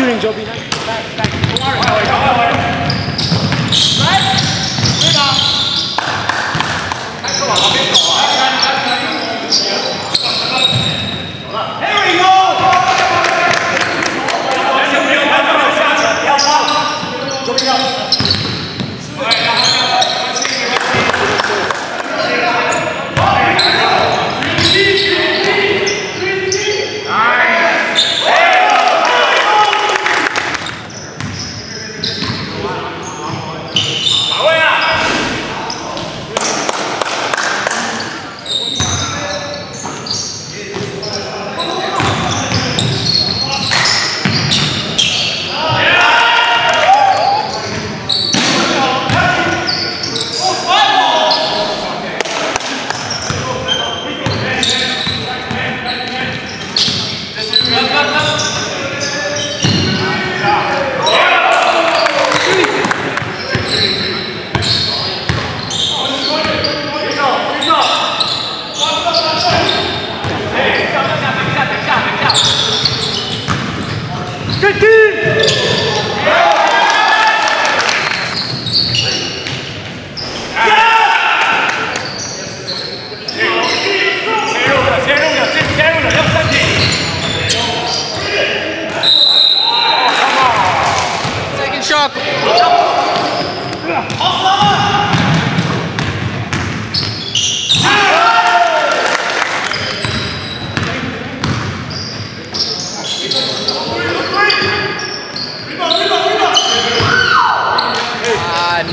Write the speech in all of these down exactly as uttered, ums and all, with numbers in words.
shooting, Joe. Be nice. Back, back.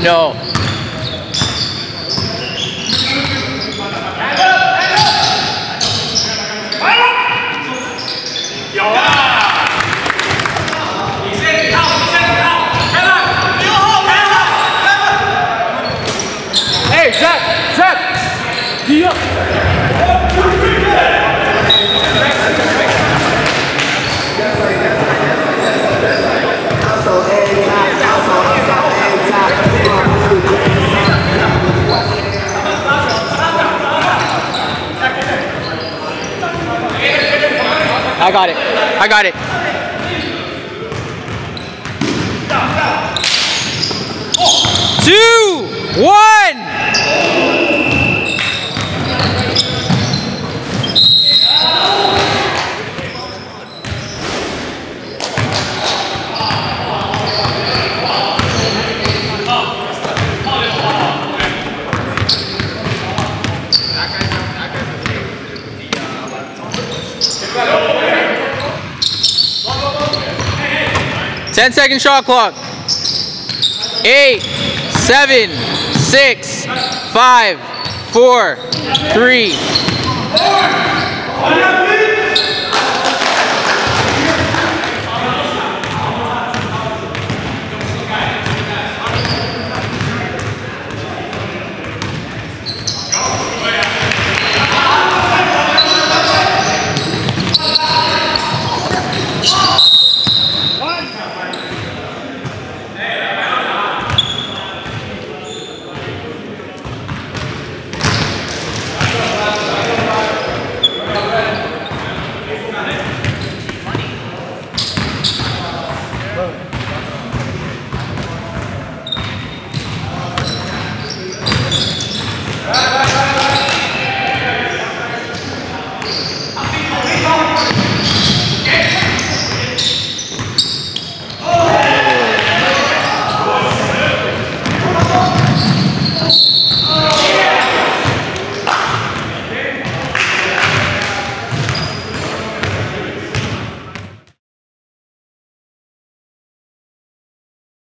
No. Hey, Zach, Zach, do you... I got it. I got it. Two, one. ten second shot clock. Eight, seven, six, five, four, three.